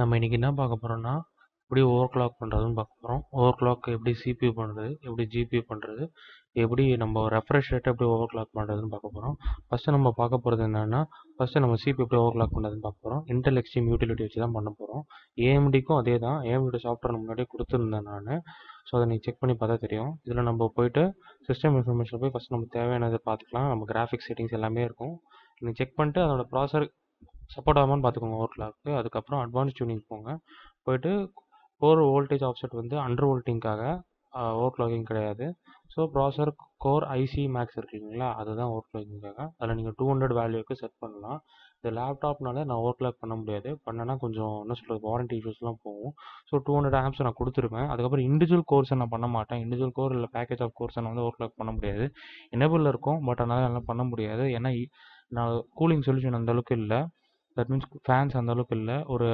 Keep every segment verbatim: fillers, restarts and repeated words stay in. நம்ம இன்றைக்கி என்ன பார்க்க போகிறோன்னா எப்படி ஓவர் கிளாக் பண்ணுறதுன்னு பார்க்க போகிறோம். ஓவர் கிளாக் எப்படி சிபியூ பண்ணுறது, எப்படி ஜிபியூ பண்ணுறது, எப்படி நம்ம ரெஃப்ரெஷ் ரேட்டை எப்படி ஓவர் கிளாக் பண்ணுறதுன்னு பார்க்க போகிறோம். ஃபஸ்ட்டு நம்ம பார்க்க போகிறது என்னென்னா ஃபஸ்ட்டு நம்ம சிபியூ எப்படி ஓவர் கிளாக் பண்ணுறதுன்னு பார்க்க போகிறோம். இன்டெல் எக்ஸ்ட்ரீம் யூட்டிலிட்டி வச்சு தான் பண்ண போகிறோம். ஏஎம்டிக்கும் அதே தான். ஏஎம்டியோட சாஃப்ட்வேர் முன்னாடியே கொடுத்துருந்தேன் நான். ஸோ அதை நீங்கள் செக் பண்ணி பார்த்தா தெரியும். இதில் நம்ம போய்ட்டு சிஸ்டம் இன்ஃபர்மேஷன் போய் ஃபஸ்ட் நம்ம தேவையானதை பார்த்துக்கலாம். நம்ம கிராஃபிக்ஸ் செட்டிங்ஸ் எல்லாமே இருக்கும். நீங்கள் செக் பண்ணிட்டு அதோட ப்ராசர் சப்போர்ட் ஆகாமல் பார்த்துக்கோங்க ஓவர் கிளாக்கு. அதுக்கப்புறம் அட்வான்ஸ் டியூனிங் போங்க. போய்ட்டு கோர் வோல்டேஜ் ஆப்செட் வந்து அண்டர் வோல்ட்டிங்காக ஓவர் கிளாக்கிங் கிடையாது. So processor core IC max இருக்குங்களா, அதுதான் ஓவர் கிளாக்கிங்காக. அதில் நீங்கள் டூ ஹண்ட்ரட் வேல்யூக்கு செட் பண்ணலாம். இந்த லேப்டாப்னால நான் ஓவர் கிளாக் பண்ண முடியாது. பண்ணனா கொஞ்சம் என்ன சொல்கிறது, வாரண்டி இஷ்யூஸ்லாம் போகும். ஸோ டூ ஹண்ட்ரட் ஆப்ஸ் நான் கொடுத்துருவேன். அதுக்கப்புறம் இண்டிவிஜுவல் கோர்ஸை நான் பண்ண மாட்டேன். இண்டிவிஜுவல் கோர் இல்லை பேக்கேஜ் ஆஃப் கோர்ஸை நான் வந்து ஓவர் கிளாக் பண்ண முடியாது. எனேபிளில் இருக்கும், பட் அதனால் எல்லாம் பண்ண முடியாது. ஏன்னா நான் கூலிங் சொல்யூஷன் அந்தளவுக்கு இல்லை. தட் மீன்ஸ் ஃபேன்ஸ் அந்தளவுக்கு இல்லை. ஒரு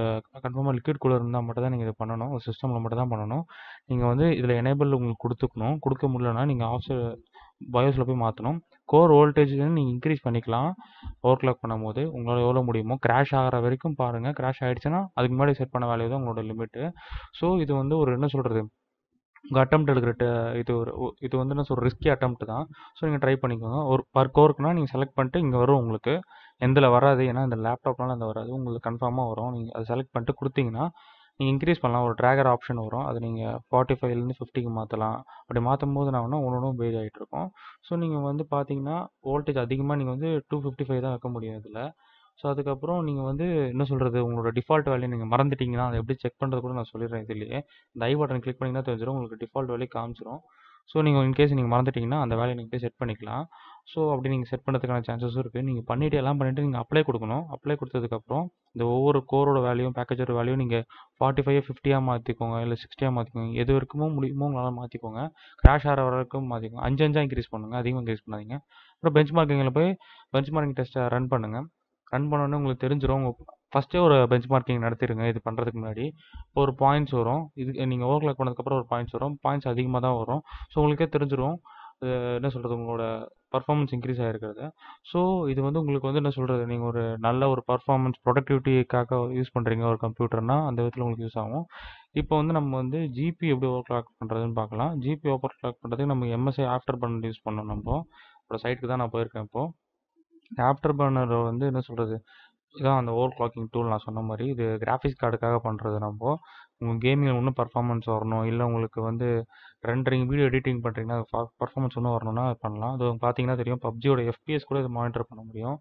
கன்ஃபார்மாக லிக்விட் கூலர் இருந்தால் மட்டும் தான் நீங்கள் இதை பண்ணணும். ஒரு சிஸ்டமில் மட்டும் தான் பண்ணணும். நீங்கள் வந்து இதில் எனேபிள் உங்களுக்கு கொடுத்துக்கணும். கொடுக்க முடியலன்னா நீங்கள் ஆஃப் பயோஸில் போய் மாற்றணும். கோர் வோல்டேஜ் நீங்கள் இன்க்ரீஸ் பண்ணிக்கலாம் ஓவர் கிளாக் பண்ணும் போது உங்களால் எவ்வளோ முடியுமோ. கிராஷ் ஆகிற வரைக்கும் பாருங்கள். கிராஷ் ஆகிடுச்சுன்னா அதுக்கு முன்னாடி செட் பண்ண வேலையை தான் உங்களோட லிமிட்டு. ஸோ இது வந்து ஒரு என்ன சொல்கிறது, உங்கள் அட்டம்ப்ட் எடுக்கிற இது ஒரு இது வந்து என்ன சொல்கிற ரிஸ்கி அட்டம்ப்ட்டு தான். ஸோ நீங்கள் ட்ரை பண்ணிக்கோங்க. ஒரு பர் கோர்க்குனா நீங்கள் செலக்ட் பண்ணிட்டு இங்கே வரும் உங்களுக்கு. எந்தில் வராது, ஏன்னா இந்த லேப்டாப்னால அந்த வராது. உங்களுக்கு கன்ஃபார்மாக வரும். நீங்கள் அதை செலக்ட் பண்ணிட்டு கொடுத்தீங்கன்னா நீங்கள் இன்க்ரீஸ் பண்ணலாம். ஒரு ட்ராகர் ஆப்ஷன் வரும். அது நீங்கள் ஃபார்ட்டி ஃபைவ்லேருந்து ஃபிஃப்டிக்கு மாற்றலாம். அப்படி மாற்றும் போது நான் ஒன்று ஒன்று பேஜ் ஆகிட்டு இருக்கும். ஸோ நீங்கள் வந்து பார்த்தீங்கன்னா வோல்டேஜ் அதிகமாக நீங்கள் வந்து டூ ஃபிஃப்டி ஃபைவ் தான் வைக்க முடியும் இதில். ஸோ அதுக்கப்புறம் நீங்கள் வந்து என்ன சொல்கிறது, உங்களோட டிஃபால்ட் வேலையை நீங்கள் மறந்துட்டிங்கன்னா அதை எப்படி செக் பண்ணுறது கூட நான் சொல்லிடுறேன். இதுலேயே இந்த ஐ பட்டன் கிளிக் பண்ணிங்கன்னா தெரிஞ்சிடும் உங்களுக்கு டிஃபால்ட் வேலையை காமிச்சிடும். ஸோ நீங்கள் இன்கேஸ் நீங்கள் மறந்துட்டிங்கன்னா அந்த வேலையை நீங்கள் போய் செட் பண்ணிக்கலாம். ஸோ அப்படி நீங்கள் செட் பண்ணுறதுக்கான சான்சஸும் இருக்குது. நீங்கள் பண்ணிவிட்டு எல்லாம் பண்ணிவிட்டு நீங்கள் அப்ளை கொடுக்கணும். அப்ளை கொடுத்ததுக்கப்புறம் இந்த ஒவ்வொரு கோரோட வேலையும் பேக்கேஜோட வேலையும் நீங்கள் ஃபார்ட்டி ஃபைவ் ஃபிஃப்டியாக மாற்றிக்கோங்க, இல்லை சிக்ஸ்டியாக மாற்றிக்கோங்க. எது வரைக்கும் முடியுமோ உங்களால் மாற்றிக்கோங்க. கிராஷ் ஆகிற வரைக்கும் மாற்றிக்கோங்க. அஞ்சு அஞ்சாக இன்க்ரீஸ் பண்ணுங்கள், அதிகமாக இன்க்ரீஸ் பண்ணாதீங்க. அப்புறம் பெஞ்ச் மார்க்கிங்கில் போய் பெஞ்ச் மார்க்கிங் டெஸ்ட்டை ரன் பண்ணுங்கள். ரன் பண்ணோன்னே உங்களுக்கு தெரிஞ்சிடும். உங்கள் ஃபஸ்ட்டே ஒரு பெஞ்ச் மார்க்கிங் நடத்திடுங்க. இது பண்ணுறதுக்கு முன்னாடி இப்போ ஒரு பாயிண்ட்ஸ் வரும். இது நீங்கள் ஓவர் கிளாக் பண்ணதுக்கப்புறம் ஒரு பாயிண்ட்ஸ் வரும். பாயிண்ட்ஸ் அதிகமாக தான் வரும். ஸோ உங்களுக்கே தெரிஞ்சிடும் என்ன சொல்கிறது, உங்களோட பர்ஃபார்மன்ஸ் இன்க்ரீஸ் ஆகிருக்கிறது. ஸோ இது வந்து உங்களுக்கு வந்து என்ன சொல்கிறது, நீங்கள் ஒரு நல்ல ஒரு பர்ஃபார்மன்ஸ் ப்ரொடக்டிவிட்டிக்காக யூஸ் பண்ணுறீங்க ஒரு கம்ப்யூட்டர்னால் அந்த விதத்தில் உங்களுக்கு யூஸ் ஆகும். இப்போ வந்து நம்ம வந்து ஜிபி எப்படி ஓவர் கிளாக் பண்ணுறதுன்னு பார்க்கலாம். ஜிபி ஓவர் கிளாக் பண்ணுறதுக்கு நம்ம எம்எஸ்ஐ ஆஃப்டர் பர்னர் யூஸ் பண்ணணும். நம்ம இப்போ சைட்டுக்கு தான் நான் போயிருக்கேன். இப்போது ஆஃப்டர் பர்னர் வந்து என்ன சொல்கிறது, இதான் அந்த ஓவர் கிளாக்கிங் டூல் நான் சொன்ன மாதிரி. இது கிராஃபிக்ஸ் கார்டுக்காக பண்ணுறது. நம்ம உங்கள் கேமிங்கில் இன்னும் பர்ஃபார்மன்ஸ் வரணும், இல்லை உங்களுக்கு வந்து ரெண்டரிங் வீடியோ எடிட்டிங் பண்ணுறீங்கன்னா அது பர்ஃபார்மன்ஸ் இன்னும் வரணும்னா அது பண்ணலாம். அது பார்த்தீங்கன்னா தெரியும் பப்ஜியோட எஃப்பிஎஸ் கூட இது மானிட்டர் பண்ண முடியும்.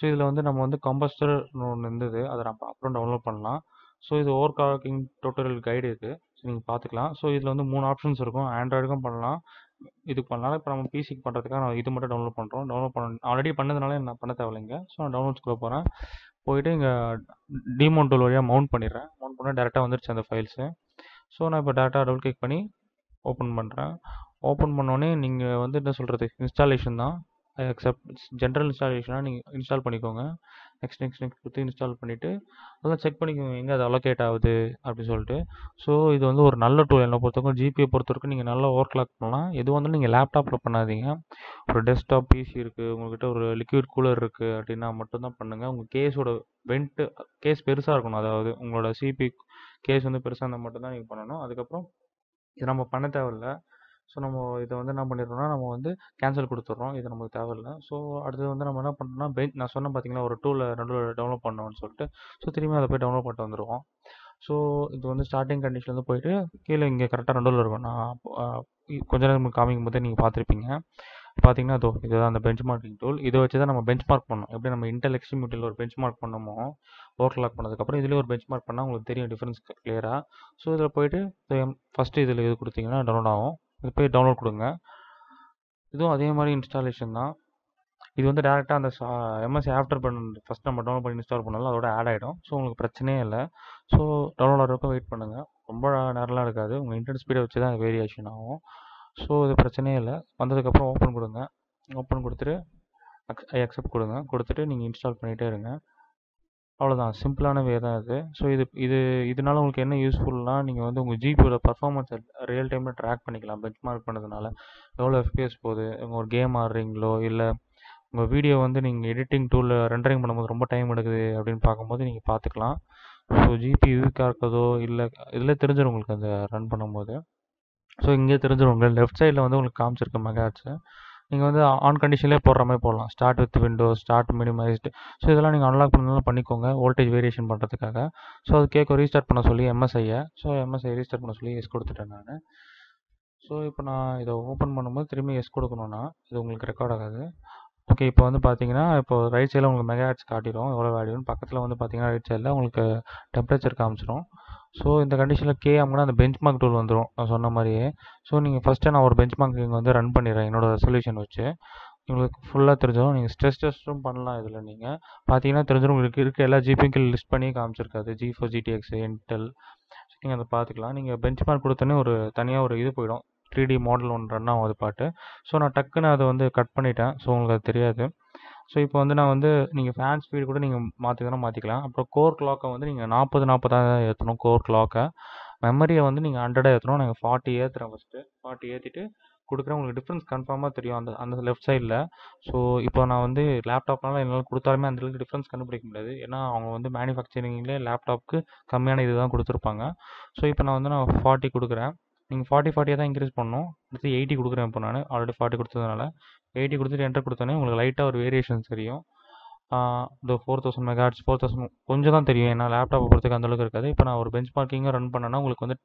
ஸோ இதில் வந்து நம்ம வந்து கம்பஸ்டர் ஒன்று இருந்தது, அதை நம்ம அப்புறம் டவுன்லோட் பண்ணலாம். ஸோ இது ஓவர் கிளாக்கிங் டியூட்டோரியல் கைடு இருக்குது, ஸோ நீங்கள் பார்த்துக்கலாம். ஸோ இதில் வந்து மூணு ஆப்ஷன்ஸ் இருக்கும். ஆண்ட்ராய்டுக்கும் பண்ணலாம், இதுக்கு பண்ணலாம். இப்போ நம்ம பிசிக்கு பண்ணுறதுக்காக நான் இது மட்டும் டவுன்லோட் பண்ணுறோம். டவுன்லோட் பண்ண ஆல்ரெடி பண்ணதுனால நான் பண்ண தேவையில்லைங்க. ஸோ நான் டவுன்லோட்ஸ்குள்ளே போகிறேன். போய்ட்டு இங்கே டிமோன் டூல் வழியாக மவுண்ட் பண்ணிடுறேன். மவுண்ட் பண்ணால் டேரெக்டாக வந்துடுச்சு அந்த ஃபைல்ஸு. ஸோ நான் இப்போ டேரெக்டாக டபுள் கிளிக் பண்ணி ஓப்பன் பண்ணுறேன். ஓப்பன் பண்ணோடனே நீங்கள் வந்து என்ன சொல்கிறது, இன்ஸ்டாலேஷன் தான் அக்செப்ட். ஜென்ரல் இன்ஸ்டாலேஷனாக நீங்கள் இன்ஸ்டால் பண்ணிக்கோங்க. நெக்ஸ்ட் நெக்ஸ்ட் நெக்ஸ்ட் கொடுத்து இன்ஸ்டால் பண்ணிவிட்டு அதெல்லாம் செக் பண்ணிக்கோங்க, எங்கே அது அலோகேட் ஆகுது அப்படின்னு சொல்லிட்டு. ஸோ இது வந்து ஒரு நல்ல டூல். என்ன பொறுத்தவரைக்கும் ஜிபியை பொறுத்தவரைக்கும் நீங்கள் நல்லா ஓவர் கிளாக் பண்ணலாம். எது வந்து நீங்கள் லேப்டாப்பில் பண்ணாதீங்க. ஒரு டெஸ்க்டாப் பிசி இருக்குது, உங்கள்கிட்ட ஒரு லிக்விட் கூலர் இருக்குது அப்படின்னா மட்டும்தான் பண்ணுங்கள். உங்கள் கேஸோட வெண்ட்டு கேஸ் பெருசாக இருக்கணும். அதாவது உங்களோட சிபி கேஸ் வந்து பெருசாக இருந்தால் மட்டும்தான் நீங்கள் பண்ணணும். அதுக்கப்புறம் இது நம்ம பண்ண தேவையில்லை. ஸோ நம்ம இதை வந்து என்ன பண்ணிடுறோம்னா நம்ம வந்து கேன்சல் கொடுத்துட்றோம். இது நமக்கு தேவையில்லை. ஸோ அடுத்தது வந்து நம்ம என்ன பண்ணுறோம்னா பெஞ்ச் நான் சொன்னேன் பார்த்தீங்கன்னா ஒரு டூலை ரெண்டு டவுன்லோட் பண்ணோம்னு சொல்லிட்டு. ஸோ திரும்பி அதை போய் டவுன்லோட் பண்ணிட்டு வந்துடுவோம். ஸோ இது வந்து ஸ்டார்டிங் கண்டிஷன்லேருந்து போயிட்டு கீழே இங்கே கரெக்டாக ரெண்டுல இருக்கும். நான் கொஞ்ச நேரம் காமிக்கும் போதே நீங்கள் பார்த்துருப்பீங்க. பார்த்தீங்கன்னா அதோ இதுதான் அந்த பெஞ்ச் மார்க்கிங் டூல். இதை வச்சு தான் நம்ம பெஞ்ச் மார்க் பண்ணோம். எப்படி நம்ம இன்டெல் எக்ஸ்ட்ரீம் யூட்டிலிட்டியில் ஒரு பெஞ்ச் மார்க் பண்ணோமோ ஓவர் கிளாக் பண்ணதுக்கப்புறம் இதுலேயே ஒரு பெஞ்ச் மார்க் பண்ணால் உங்களுக்கு தெரியும் டிஃபரன்ஸ் கிளியராக. ஸோ இதில் போய்ட்டு ஃபஸ்ட்டு இதில் இது கொடுத்தீங்கன்னா டவுன்லோட் ஆகும். இது போய் டவுன்லோட் கொடுங்க. இதுவும் அதே மாதிரி இன்ஸ்டாலேஷன் தான். இது வந்து டேரெக்டாக அந்த எம்எஸ்சி ஆஃப்டர் பர்னர் ஃபஸ்ட் நம்ம டவுன்லோட் பண்ணி இன்ஸ்டால் பண்ணாலும் அதோட ஆட் ஆகிடும். ஸோ உங்களுக்கு பிரச்சனையே இல்லை. ஸோ டவுன்லோட் ஆகிறதுக்கும் வெயிட் பண்ணுங்கள். ரொம்ப நேரம்லாம் இருக்காது. உங்கள் இன்டர்நெட் ஸ்பீடை வச்சு தான் வேரியேஷன் ஆகும். ஸோ இது பிரச்சனையே இல்லை. வந்ததுக்கப்புறம் ஓப்பன் கொடுங்க. ஓப்பன் கொடுத்துட்டு ஐ அக்செப்ட் கொடுங்க. கொடுத்துட்டு நீங்கள் இன்ஸ்டால் பண்ணிகிட்டே இருங்க. அவ்வளோதான், சிம்பிளான வே தான் இது. ஸோ இது இது இதனால உங்களுக்கு என்ன யூஸ்ஃபுல்னால் நீங்கள் வந்து உங்கள் ஜிபியோட பர்ஃபார்மன்ஸை ரியல் டைமில் ட்ராக் பண்ணிக்கலாம். பெஞ்ச் மார்க் பண்ணதுனால எவ்வளோ எஃப்பிஎஸ் போகுது, உங்கள் ஒரு கேம் ஆடுறீங்களோ, இல்லை உங்கள் வீடியோ வந்து நீங்கள் எடிட்டிங் டூலில் ரெண்டரிங் பண்ணும்போது ரொம்ப டைம் எடுக்குது அப்படின்னு பார்க்கும்போது நீங்கள் பார்த்துக்கலாம். ஸோ ஜிபியூ கார்க்கதோ இல்லை இதில் தெரிஞ்சிடும் உங்களுக்கு அந்த ரன் பண்ணும்போது. ஸோ இங்கே தெரிஞ்சிடும் உங்களுக்கு லெஃப்ட் சைடில் வந்து உங்களுக்கு காமிச்சிருக்க மெகாஹெர்ட்ஸு. நீங்கள் வந்து ஆன் கண்டிஷன்லேயே போடுற மாதிரி போடலாம், start with Windows, start minimised. So இதெல்லாம் நீங்கள் அன்லாக் பண்ணலாம் பண்ணிக்கோங்க வோல்டேஜ் வேரியேஷன் பண்ணுறதுக்காக. ஸோ அது கேட்க ரீஸ்டார்ட் பண்ண சொல்லி எம்எஸ்ஐயை ஸோ எம்எஸ்ஐ ரீஸ்டார்ட் பண்ண சொல்லி எஸ் கொடுத்துட்டேன் நான். ஸோ இப்போ நான் இதை ஓப்பன் பண்ணும்போது திரும்பி எஸ் கொடுக்கணுன்னா இது உங்களுக்கு ரெக்கார்ட் ஆகாது. ஓகே, இப்போ வந்து பார்த்தீங்கன்னா இப்போ ரைட் சைடில் உங்களுக்கு மெகாஹெர்ட்ஸ் காட்டிடும் எவ்வளோ வேல்யூன்னு. பக்கத்தில் வந்து பார்த்தீங்கன்னா ரைட் சைடில் உங்களுக்கு டெம்பரேச்சர் காமிச்சிடும். ஸோ இந்த கண்டிஷனில் கே ஆகும்னா அந்த பெஞ்ச் மார்க் டூல் வந்துடும் நான் சொன்ன மாதிரியே. ஸோ நீங்கள் ஃபஸ்ட்டு நான் ஒரு பெஞ்ச் மார்க் இங்கே வந்து ரன் பண்ணிடுறேன் என்னோட ரெசல்யூஷன் வச்சு. உங்களுக்கு ஃபுல்லாக தெரிஞ்சிடும், நீங்கள் ஸ்ட்ரெஸ் டெஸ்ட்டும் பண்ணலாம். இதில் நீங்கள் பார்த்தீங்கன்னா தெரிஞ்சிடும் உங்களுக்கு இருக்க எல்லா ஜிபியும் லிஸ்ட் பண்ணி காமிச்சிருக்காது, ஜிஃபோர்ஸ், ஜிடிஎக்ஸ், இன்டெல். நீங்கள் அதை பார்த்துக்கலாம். நீங்கள் பெஞ்ச் மார்க் கொடுத்தோன்னே ஒரு தனியாக ஒரு இது போயிடும், த்ரீ டி மாடல் ஒன்று ரன் ஆகும் அது பாட்டு. ஸோ நான் டக்குன்னு அதை வந்து கட் பண்ணிட்டேன், ஸோ உங்களுக்கு அது தெரியாது. ஸோ இப்போ வந்து நான் வந்து நீங்கள் ஃபேன் ஸ்பீடு கூட நீங்கள் மாற்றிக்கனா மாற்றிக்கலாம். அப்புறம் கோர் கிளாக்கை வந்து நீங்கள் நாற்பது நாற்பதாக ஏற்றணும் கோர் கிளாக்கை. மெமரியை வந்து நீங்கள் ஹண்ட்ரடாக ஏற்றணும், நாங்கள் ஃபார்ட்டி ஏற்றுறோம் ஃபஸ்ட்டு. ஃபார்ட்டி ஏற்றிட்டு கொடுக்குறேன், உங்களுக்கு டிஃப்ரென்ஸ் கன்ஃபார்மாக தெரியும் அந்த அந்த லெஃப்ட் சைடில். ஸோ இப்போ நான் வந்து லேப்டாப்னால என்னால் கொடுத்தாலுமே அந்தளவுக்கு டிஃப்ரென்ஸ் கண்டுபிடிக்க முடியாது, ஏன்னா அவங்க வந்து மேனுஃபேக்சரிங்லேயே லேப்டாப்புக்கு கம்மியான இது தான் கொடுத்துருப்பாங்க. ஸோ இப்போ நான் வந்து நான் ஃபார்ட்டி கொடுக்குறேன், நீங்கள் ஃபார்ட்டி ஃபார்ட்டியாக தான் இன்க்ரீஸ் பண்ணணும். அடுத்து எயிட்டி கொடுக்குறேன் இப்போ நான், ஆல்ரெடி ஃபார்ட்டி கொடுத்ததுனால எயிட்டி கொடுத்துட்டு என்ட்ரு கொடுத்தோன்னே உங்களுக்கு லைட்டாக ஒரு வேரியேஷன் தெரியும். இந்த four thousand megahertz four thousand கொஞ்சம் தான் தெரியும், ஏன்னா லேப்டாப்பை பொறுத்துக்கு அந்தளவுக்கு இருக்காது. இப்போ நான் ஒரு பெஞ்ச் மார்க்கிங்காக ரன் பண்ணேன்னா உங்களுக்கு வந்து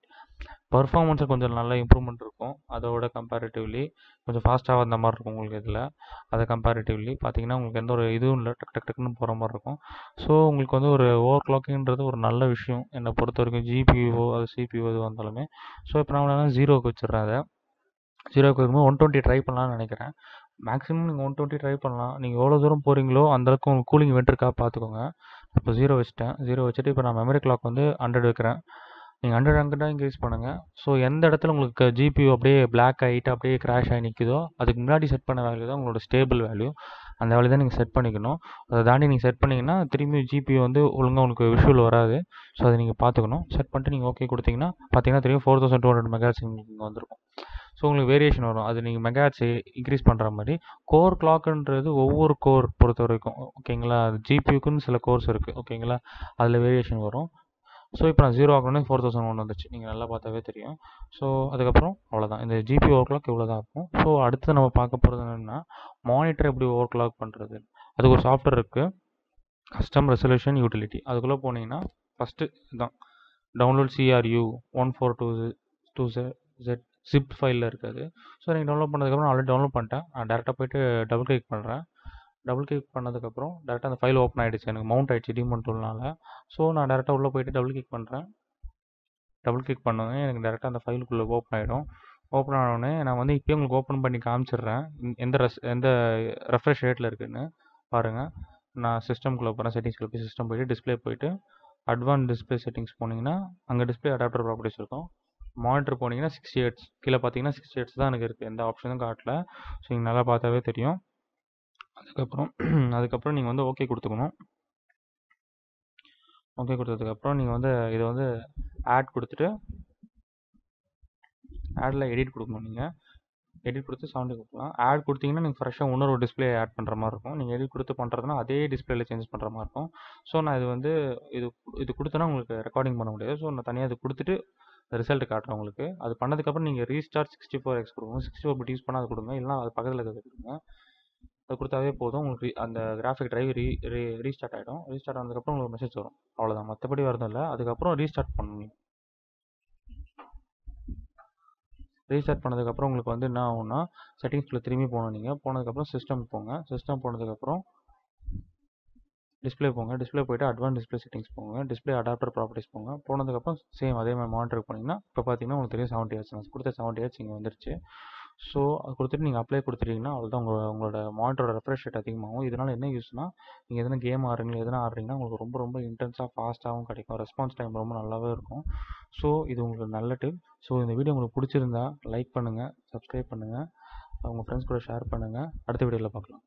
பர்ஃபார்மன்ஸும் கொஞ்சம் நல்ல இம்ப்ரூவ்மெண்ட் இருக்கும், அதோட கம்பேரிட்டிவ்லி கொஞ்சம் ஃபாஸ்ட்டாக வந்த மாதிரி இருக்கும் உங்களுக்கு. இதில் அதை கம்பேரிட்டிவ்லி பார்த்தீங்கன்னா உங்களுக்கு எந்த ஒரு இதுவும் இல்லை, டக் டக் டக்குன்னு போகிற மாதிரி இருக்கும். ஸோ உங்களுக்கு வந்து ஒரு ஓவர் கிளாக்கிங்கிறது ஒரு நல்ல விஷயம் என்னை பொறுத்த வரைக்கும், ஜிபியூஓ அது சிபியூஓ இது வந்தாலுமே. ஸோ இப்போ நான் வேணா ஜீரோவுக்கு வச்சிடுறேன், அதை ஜீரோவுக்கு வைக்கும்போது ஒன் டுவெண்ட்டி ட்ரை பண்ணலாம்னு நினைக்கிறேன். மேக்ஸிமம் நீங்கள் ஒன் டுவெண்ட்டி ட்ரை பண்ணலாம், நீங்கள் எவ்வளோ தூரம் போகிறீங்களோ அந்தளவுக்கு உங்களுக்கு கூலிங் வெட்டிருக்கா பார்த்துக்கோங்க. இப்போ ஜீரோ வச்சுட்டேன், ஜீரோ வச்சுட்டு இப்போ நான் மெமரி கிளாக் வந்து ஹண்ட்ரட் வைக்கிறேன். நீங்கள் ஹண்ட்ரட் ஹண்ட்ரடாக இன்க்ரீஸ் பண்ணுங்கள். ஸோ எந்த இடத்துல உங்களுக்கு ஜிபியூ அப்படியே பிளாக் ஆகிட்டு அப்படியே கிராஷ் ஆகி நிற்குதோ அதுக்கு முன்னாடி செட் பண்ண வேல்யூ தான் உங்களோட ஸ்டேபிள் வேல்யூ, அந்த வேல்யூ தான் நீங்கள் செட் பண்ணிக்கணும். அதை தாண்டி நீங்கள் செட் பண்ணிங்கன்னா திரும்பி ஜிபியூ வந்து ஒழுங்காக உங்களுக்கு விஷுவல் வராது. ஸோ அதை நீங்கள் பார்த்துக்கணும். செட் பண்ணிட்டு நீங்கள் ஓகே கொடுத்தீங்கன்னா பார்த்தீங்கன்னா திரும்பி four thousand two hundred megahertz இங்கே வந்துருக்கும். ஸோ உங்களுக்கு வேரியேஷன் வரும், அது நீங்கள் மெகாஹெர்ட்ஸ் இன்க்ரீஸ் பண்ணுற மாதிரி. கோர் கிளாக்குன்றது ஒவ்வொரு கோர் பொறுத்த வரைக்கும் ஓகேங்களா, அது ஜிபியூக்குன்னு சில கோர்ஸ் இருக்குது ஓகேங்களா, அதில் வேரியேஷன் வரும். ஸோ இப்போ நான் ஜீரோ ஆகணும்னே ஃபோர் தௌசண்ட் ஒன்று வந்துச்சு, நீங்கள் நல்லா பார்த்தாவே தெரியும். ஸோ அதுக்கப்புறம் அவ்வளோதான், இந்த ஜிபி ஓவர் கிளாக் இவ்வளோ தான் இருக்கும். ஸோ அடுத்து நம்ம பார்க்க போகிறது என்னென்னா மானிட்டர் எப்படி ஓவர் கிளாக் பண்ணுறது. அதுக்கு ஒரு சாஃப்ட்வேர் இருக்குது கஸ்டம் ரெசல்யூஷன் யூட்டிலிட்டி. அதுக்குள்ளே போனீங்கன்னா ஃபஸ்ட்டு இதுதான் download CRU one four two two ஜெட் ஜிப் ஃபைலில் இருக்காது. ஸோ நீங்கள் டவுன்லோட் பண்ணதுக்கப்புறம் ஆல்ரெடி டவுன்லோட் பண்ணிட்டேன், நான் டேரெக்டாக போய்ட்டு டபுள் கிளிக் பண்ணுறேன். டபுள் கிளிக் பண்ணதுக்கப்புறம் டேரெக்டாக அந்த ஃபைல் ஓப்பன் ஆகிடுச்சு, எனக்கு மவுண்ட் ஆகிடுச்சு டீமவுண்ட் டூல்னால. ஸோ நான் டேரெக்டாக உள்ளே போய்ட்டு டபுள் கிளிக் பண்ணுறேன், டபுள் கிளிக் பண்ணோன்னே எனக்கு டேரெக்டாக அந்த ஃபைலுக்குள்ளே ஓப்பன் ஆகிடும். ஓப்பன் ஆனோடனே நான் வந்து இப்போயே உங்களுக்கு ஓப்பன் பண்ணி காமிச்சிடுறேன் எந்த ரெஸ் எந்த ரெஃப்ரெஷ் ரேட்டில் இருக்குதுன்னு பாருங்கள். நான் சிஸ்டம்குள்ளே போகிறேன், செட்டிங்ஸ்குள்ளே போய் சிஸ்டம் போய்ட்டு டிஸ்பிளே போய்ட்டு அட்வான்ஸ் டிஸ்பிளே செட்டிங்ஸ் போனீங்கன்னா அங்கே டிஸ்பிளே அடாப்டர் ப்ராப்பர்ட்டிஸ் இருக்கும். மானிட்டர் போனீங்கன்னா சிக்ஸ்டி ஹெர்ட்ஸ் கீழே பார்த்தீங்கன்னா சிக்ஸ்டி ஹெர்ட்ஸ் தான் எனக்கு இருக்குது, எந்த ஆப்ஷனும் காட்டல. ஸோ நீங்கள் நல்லா பார்த்தாவே தெரியும். அதுக்கப்புறம் அதுக்கப்புறம் நீங்கள் வந்து ஓகே கொடுத்துக்கணும். ஓகே கொடுத்ததுக்கப்புறம் நீங்கள் வந்து இதை வந்து ஆட் கொடுத்துட்டு ஆடில் எடிட் கொடுக்கணும். நீங்கள் எடிட் கொடுத்து சவுண்டு கொடுக்கலாம். ஆட் கொடுத்தீங்கன்னா நீங்கள் ஃப்ரெஷ்ஷாக இன்னொரு டிஸ்பிளே ஆட் பண்ணுற மாதிரி இருக்கும். நீங்கள் எடிட் கொடுத்து பண்ணுறதுனா அதே டிஸ்பிளேயில் சேஞ்ச் பண்ணுற மாதிரி இருக்கும். ஸோ நான் இது வந்து இது இது கொடுத்தோன்னா உங்களுக்கு ரெக்கார்டிங் பண்ண முடியாது. ஸோ நான் தனியாக இது கொடுத்துட்டு ரிசல்ட் காட்டுறேன் உங்களுக்கு. அது பண்ணதுக்கப்புறம் நீங்கள் ரீஸ்டார்ட் சிக்ஸ்டி ஃபோர் எக்ஸ் கொடுங்க, சிக்ஸ்டி ஃபோர் பிட் யூஸ் பண்ணால் அது கொடுங்க, இல்லைனா அது பக்கத்தில் இருக்கிறது கொடுங்க. அது கொடுத்தாவே போதும் உங்களுக்கு அந்த graphic drive re re restart ஆகிடும். ரீஸ்டார்ட் ஆனதுக்கப்புறம் உங்களுக்கு மெசேஜ் வரும், அவ்வளோதான், மற்றபடி வரதும் இல்லை. அதுக்கப்புறம் ரீஸ்டார்ட் பண்ணணும். ரீஸ்டார்ட் பண்ணதுக்கப்புறம் உங்களுக்கு வந்து என்ன ஆகும்னா செட்டிங்ஸ்குள்ளே திரும்பி போகணும். நீங்கள் போனதுக்கப்புறம் சிஸ்டம் போங்க, சிஸ்டம் போனதுக்கப்புறம் டிஸ்பிளே போங்க, டிஸ்பிளே போய்ட்டு அட்வான்ஸ் டிஸ்பிளே செட்டிங்ஸ் போங்க, டிஸ்பிளே அடாப்டர் ப்ராப்பர்ட்டிஸ் போங்க. போனதுக்கப்புறம் சேம் அதே மாதிரி மானிட்டர் பண்ணிங்கன்னா இப்போ பார்த்தீங்கன்னா உங்களுக்கு தெரியும் செவன்ட்டி ஹெர்ட்ஸ் நான் கொடுத்த செவன்ட்டி ஹெர்ட்ஸ் இங்கே வந்துருச்சு. ஸோ அது கொடுத்துட்டு நீங்கள் அப்ளை கொடுத்துட்டீங்கன்னா அவ்வளோதான், உங்களோட உங்களோட மானிட்டரோட ரெஃப்ரெஷ் ரேட் அதிகமாகும். இதனால் என்ன யூஸ்னால் நீங்கள் எதனா கேம் ஆடுறீங்களா எதனா ஆடுறீங்கன்னா உங்களுக்கு ரொம்ப ரொம்ப இன்டென்ஸாக ஃபாஸ்ட்டாகவும் கிடைக்கும், ரெஸ்பான்ஸ் டைம் ரொம்ப நல்லாவே இருக்கும். ஸோ இது உங்களுக்கு நல்ல டிப். ஸோ இந்த வீடியோ உங்களுக்கு பிடிச்சிருந்தா லைக் பண்ணுங்கள், சப்ஸ்கிரைப் பண்ணுங்கள், உங்கள் ஃப்ரெண்ட்ஸ் கூட ஷேர் பண்ணுங்கள். அடுத்த வீடியோவில் பார்க்கலாம்.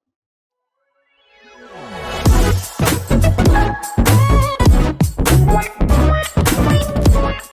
What?